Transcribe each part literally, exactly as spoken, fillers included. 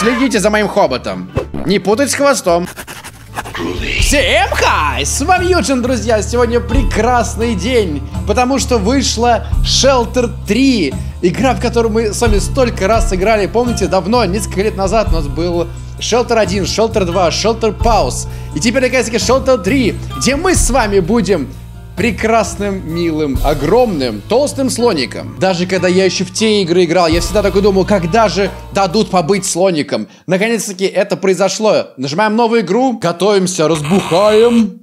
Следите за моим хоботом. Не путать с хвостом. Всем хай! С вами ЮДЖИН, друзья. Сегодня прекрасный день, потому что вышла Shelter три. Игра, в которую мы с вами столько раз играли. Помните, давно, несколько лет назад у нас был Shelter один, Shelter два, Shelter Pause. И теперь, наконец-таки, Shelter три, где мы с вами будем прекрасным, милым, огромным, толстым слоником. Даже когда я еще в те игры играл, я всегда такой думал, когда же дадут побыть слоником. Наконец-таки это произошло. Нажимаем новую игру, готовимся, разбухаем.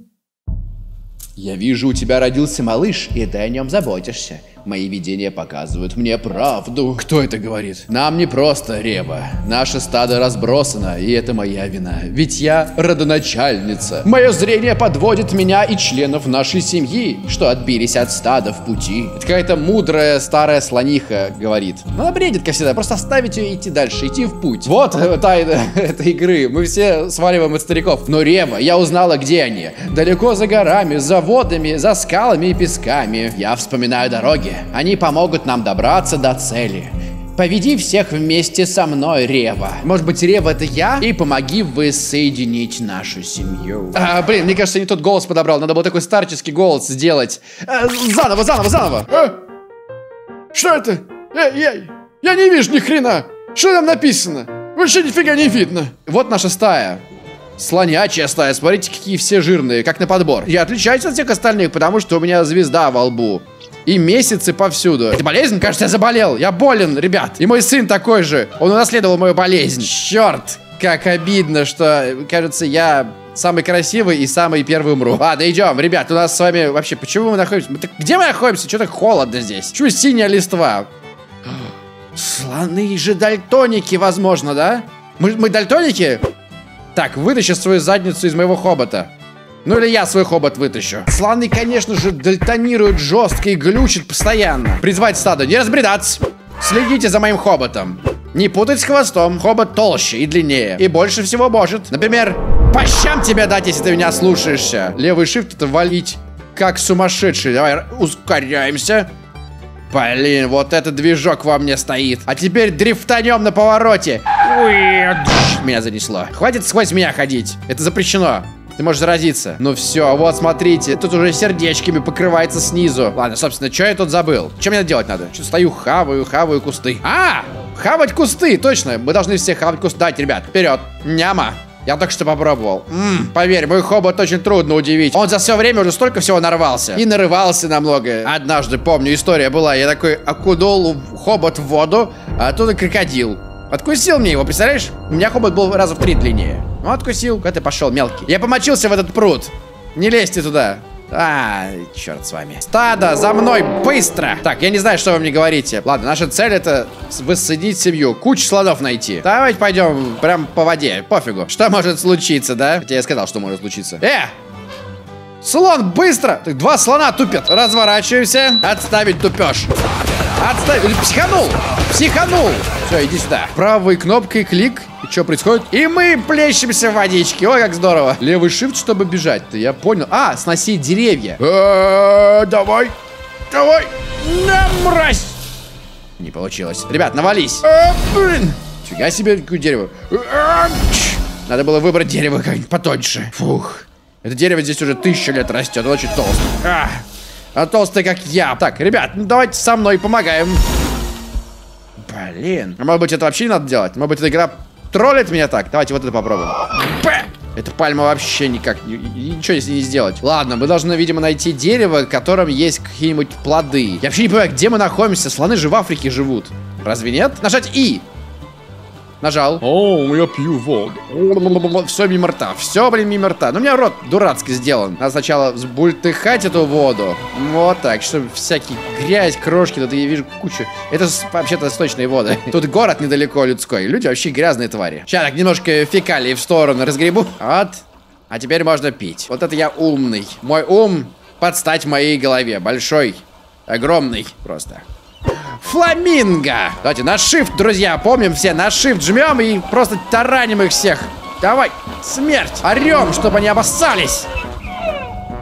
Я вижу, у тебя родился малыш, и ты о нем заботишься. Мои видения показывают мне правду. Кто это говорит? Нам не просто, Рева. Наше стадо разбросано, и это моя вина. Ведь я родоначальница. Мое зрение подводит меня и членов нашей семьи, что отбились от стада в пути. Это какая-то мудрая старая слониха говорит. Она бредит, как всегда. Просто оставить ее и идти дальше, идти в путь. Вот тайна этой игры. Мы все сваливаем от стариков. Но, Рева, я узнала, где они. Далеко за горами, за водами, за скалами и песками. Я вспоминаю дороги. Они помогут нам добраться до цели. Поведи всех вместе со мной, Рева. Может быть, Рева — это я? И помоги воссоединить нашу семью. А, блин, мне кажется, не тот голос подобрал. Надо было такой старческий голос сделать. А, заново, заново, заново. А? Что это? Я, я, я не вижу ни хрена. Что там написано? Вообще нифига не видно. Вот наша стая. Слонячая стая, смотрите, какие все жирные, как на подбор. Я отличаюсь от всех остальных, потому что у меня звезда во лбу. И месяцы повсюду. Это болезнь? Кажется, я заболел. Я болен, ребят. И мой сын такой же. Он унаследовал мою болезнь. Черт, как обидно, что, кажется, я самый красивый и самый первый умру. Ладно, идем, ребят, у нас с вами вообще... Почему мы находимся? Мы так... Где мы находимся? Что-то холодно здесь. Чего синяя листва? Слоны же дальтоники, возможно, да? Мы, мы дальтоники? Так, вытащи свою задницу из моего хобота. Ну или я свой хобот вытащу. Слоны, конечно же, дальтонируют жестко и глючат постоянно. Призвать стадо, не разбредаться. Следите за моим хоботом. Не путать с хвостом. Хобот толще и длиннее. И больше всего может. Например, по щам тебе дать, если ты меня слушаешься. Левый шифт — это валить как сумасшедший. Давай ускоряемся. Блин, вот этот движок во мне стоит. А теперь дрифтанем на повороте. Меня занесло. Хватит сквозь меня ходить. Это запрещено. Ты можешь заразиться. Ну все, вот смотрите. Тут уже сердечками покрывается снизу. Ладно, собственно, что я тут забыл? Что мне делать надо? Что стою, хаваю, хаваю кусты. А! Хавать кусты, точно. Мы должны все хавать кусты. Дать, ребят, вперед. Няма. Я только что попробовал. Ммм, поверь, мой хобот очень трудно удивить. Он за все время уже столько всего нарвался. И нарывался на многое. Однажды, помню, история была. Я такой окунул хобот в воду, а оттуда крокодил. Откусил мне его, представляешь? У меня хобот был раза в три длиннее. Ну, откусил, когда ты пошел, мелкий. Я помочился в этот пруд. Не лезьте туда. А, черт с вами. Стадо, за мной, быстро! Так, я не знаю, что вы мне говорите. Ладно, наша цель — это воссоединить семью. Кучу слонов найти. Давайте пойдем прям по воде, пофигу. Что может случиться, да? Хотя я сказал, что может случиться. Э! Слон, быстро! Так, два слона тупят. Разворачиваемся. Отставить тупеж. Отставить. Психанул! Психанул! Все, иди сюда. Правой кнопкой клик. Что происходит? И мы плещемся в водичке. Ой, как здорово. Левый shift, чтобы бежать-то, я понял. А, сносить деревья. Э-э-э, давай. Давай. На, мразь. Не получилось. Ребят, навались. Э-э, блин. Фига себе, какое дерево. Э-э-э. Надо было выбрать дерево как-нибудь потоньше. Фух. Это дерево здесь уже тысячу лет растет. Оно очень толстое. А, оно толстое, как я. Так, ребят, ну давайте со мной помогаем. Блин. А может быть, это вообще не надо делать? Может быть, эта игра... троллит меня так. Давайте вот это попробуем. Бэ! Эта пальма вообще никак, ничего если не сделать. Ладно, мы должны, видимо, найти дерево, в котором есть какие-нибудь плоды. Я вообще не понимаю, где мы находимся. Слоны же в Африке живут. Разве нет? Нажать И. Нажал. О, я пью воду. Все мимо рта. Все, блин, мимо рта. Но у меня рот дурацкий сделан. Надо сначала взбультыхать эту воду. Вот так, чтобы всякие грязь, крошки. Тут я вижу кучу. Это вообще-то сточные воды. Тут город недалеко людской. Люди вообще грязные твари. Сейчас так немножко фекалии в сторону разгребу. Вот. А теперь можно пить. Вот это я умный. Мой ум под стать моей голове. Большой. Огромный. Просто. Фламинго! Давайте на shift, друзья, помним все, на shift жмем и просто тараним их всех. Давай, смерть! Орем, чтобы они обоссались!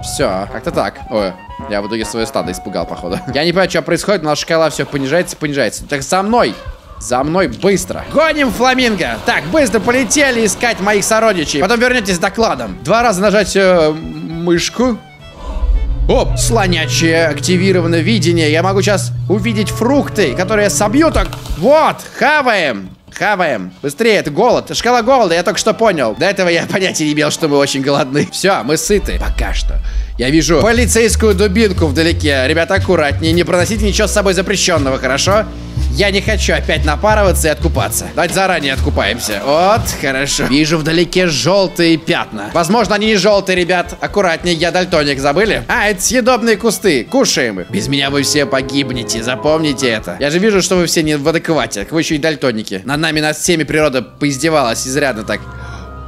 Все, как-то так. Ой, я в итоге свое стадо испугал, походу. Я не понимаю, что происходит, но наша шкала все понижается, понижается. Так со мной! За мной быстро. Гоним фламинго. Так, быстро полетели искать моих сородичей. Потом вернетесь с докладом. Два раза нажать э, мышку. Оп, слонячее активировано видение. Я могу сейчас увидеть фрукты, которые я собью так. Вот, хаваем. Хаваем. Быстрее, это голод. Шкала голода, я только что понял. До этого я понятия не имел, что мы очень голодны. Все, мы сыты. Пока что. Я вижу полицейскую дубинку вдалеке. Ребята, аккуратнее. Не проносите ничего с собой запрещенного, хорошо? Я не хочу опять напарываться и откупаться. Давайте заранее откупаемся. Вот, хорошо. Вижу вдалеке желтые пятна. Возможно, они не желтые, ребят. Аккуратнее, я дальтоник, забыли? А, это съедобные кусты. Кушаем их. Без меня вы все погибнете, запомните это. Я же вижу, что вы все не в адеквате. Вы еще и дальтоники. Над нами, над всеми природа поиздевалась изрядно так.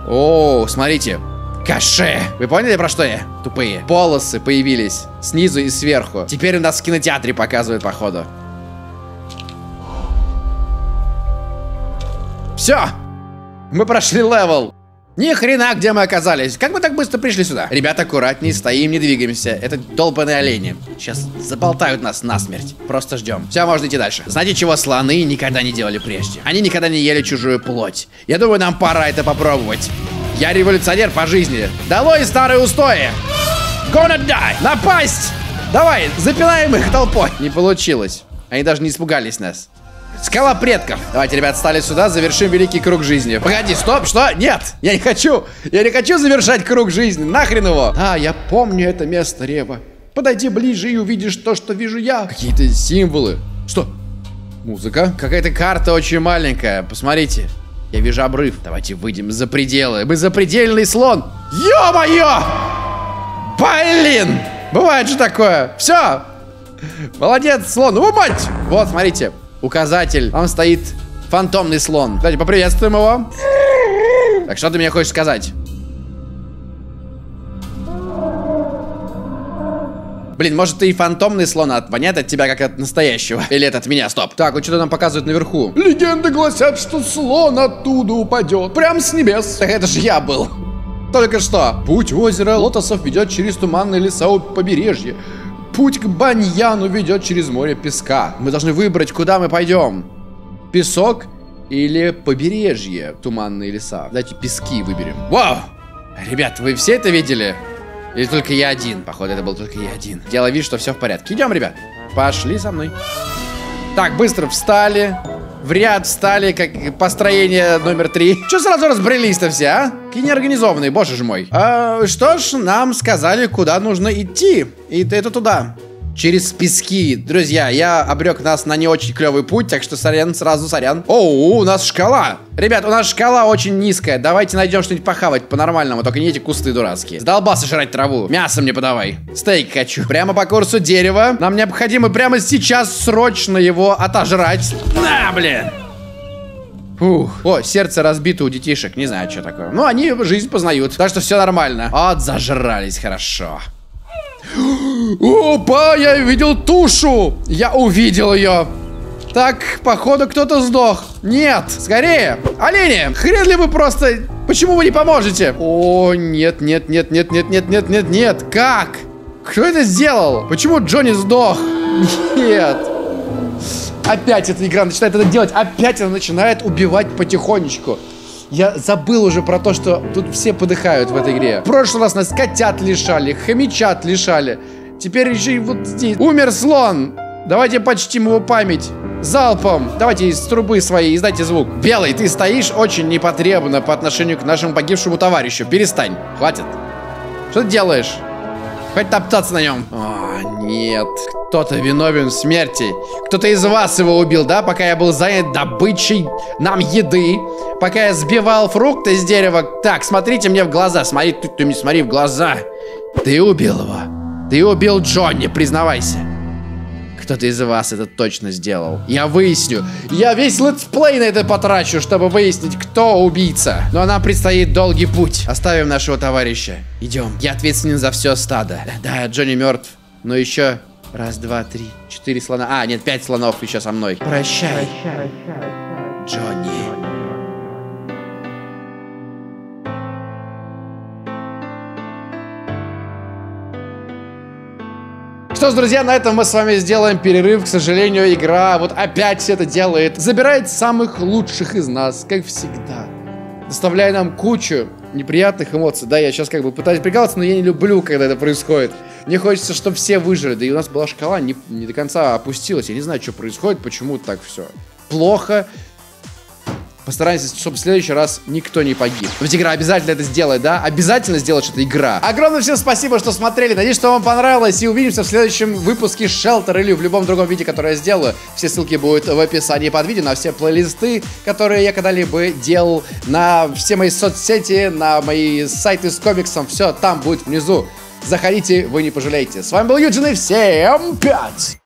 О, смотрите. Каше. Вы поняли, про что я? Тупые. Полосы появились снизу и сверху. Теперь у нас в кинотеатре показывают, походу. Все. Мы прошли левел. Ни хрена, где мы оказались. Как мы так быстро пришли сюда? Ребята, аккуратнее, стоим, не двигаемся. Это долбаные олени. Сейчас заболтают нас насмерть. Просто ждем. Все, можно идти дальше. Знаете, чего слоны никогда не делали прежде? Они никогда не ели чужую плоть. Я думаю, нам пора это попробовать. Я революционер по жизни. Долой старые устои. Gonna die. Напасть. Давай, запинаем их толпой. Не получилось. Они даже не испугались нас. Скала предков. Давайте, ребят, стали сюда, завершим великий круг жизни. Погоди, стоп, что? Нет, я не хочу. Я не хочу завершать круг жизни, нахрен его. А, я помню это место, Рева. Подойди ближе и увидишь то, что вижу я. Какие-то символы. Что? Музыка? Какая-то карта очень маленькая, посмотрите. Я вижу обрыв. Давайте выйдем за пределы. Мы запредельный слон. Ё-моё! Блин! Бывает же такое. Все. Молодец, слон. О, мать! Вот, смотрите. Указатель. Там стоит фантомный слон. Давайте поприветствуем его. Так, что ты мне хочешь сказать? Блин, может, ты и фантомный слон, а воняет от тебя, как от настоящего. Или это от меня, стоп. Так, вот что-то нам показывают наверху. Легенды гласят, что слон оттуда упадет. Прям с небес. Так это же я был. Только что. Путь в озеро лотосов ведет через туманные леса у побережья. Путь к баньяну ведет через море песка. Мы должны выбрать, куда мы пойдем. Песок или побережье, туманные леса. Давайте пески выберем. Вау! Ребят, вы все это видели? Или только я один? Походу, это был только я один. Делай вид, что все в порядке. Идем, ребят. Пошли со мной. Так, быстро встали. В ряд встали, как построение номер три. Че сразу разбрелись-то все, а? Какие неорганизованные, боже ж мой. А, что ж, нам сказали, куда нужно идти. И это туда. Через пески. Друзья, я обрек нас на не очень клевый путь, так что сорян, сразу сорян. О, у нас шкала. Ребят, у нас шкала очень низкая. Давайте найдем что-нибудь похавать по-нормальному, только не эти кусты дурацкие. Сдолбался жрать траву. Мясо мне подавай. Стейк хочу. Прямо по курсу дерева. Нам необходимо прямо сейчас срочно его отожрать. На, блин. Фух. О, сердце разбито у детишек. Не знаю, что такое. Ну, они жизнь познают. Так что все нормально. Вот, зажрались хорошо. Опа, я видел тушу. Я увидел ее. Так, походу, кто-то сдох. Нет, скорее. Олени, хрен ли вы просто... Почему вы не поможете? О, нет, нет, нет, нет, нет, нет, нет, нет, нет. Как? Кто это сделал? Почему Джонни сдох? Нет. Опять эта игра начинает это делать. Опять она начинает убивать потихонечку. Я забыл уже про то, что тут все подыхают в этой игре. В прошлый раз нас котят лишали, хомячат лишали. Теперь еще и вот здесь. Умер слон. Давайте почтим его память. Залпом. Давайте из трубы своей издайте звук. Белый, ты стоишь очень непотребно по отношению к нашему погибшему товарищу. Перестань. Хватит. Что ты делаешь? Хоть топтаться на нем. О, нет. Кто-то виновен в смерти. Кто-то из вас его убил, да? Пока я был занят добычей нам еды. Пока я сбивал фрукты с дерева. Так, смотрите мне в глаза. Смотри, ты, ты мне смотри в глаза. Ты убил его. Ты убил Джонни, признавайся. Кто-то из вас это точно сделал. Я выясню. Я весь летсплей на это потрачу, чтобы выяснить, кто убийца. Но нам предстоит долгий путь. Оставим нашего товарища. Идем. Я ответственен за все стадо. Да, Джонни мертв. Но еще раз, два, три, четыре слона. А, нет, пять слонов еще со мной. Прощай, Джонни. Что ж, друзья, на этом мы с вами сделаем перерыв. К сожалению, игра вот опять это делает. Забирает самых лучших из нас, как всегда. Доставляя нам кучу неприятных эмоций. Да, я сейчас как бы пытаюсь прикалываться, но я не люблю, когда это происходит. Мне хочется, чтобы все выжили. Да и у нас была шкала, не, не до конца опустилась. Я не знаю, что происходит, почему так все плохо. Постарайтесь, чтобы в следующий раз никто не погиб. Ведь игра обязательно это сделает, да? Обязательно сделает что-то игра. Огромное всем спасибо, что смотрели. Надеюсь, что вам понравилось. И увидимся в следующем выпуске Shelter или в любом другом виде, которое я сделаю. Все ссылки будут в описании под видео на все плейлисты, которые я когда-либо делал. На все мои соцсети, на мои сайты с комиксом. Все там будет внизу. Заходите, вы не пожалеете. С вами был ЮДЖИН и всем пять!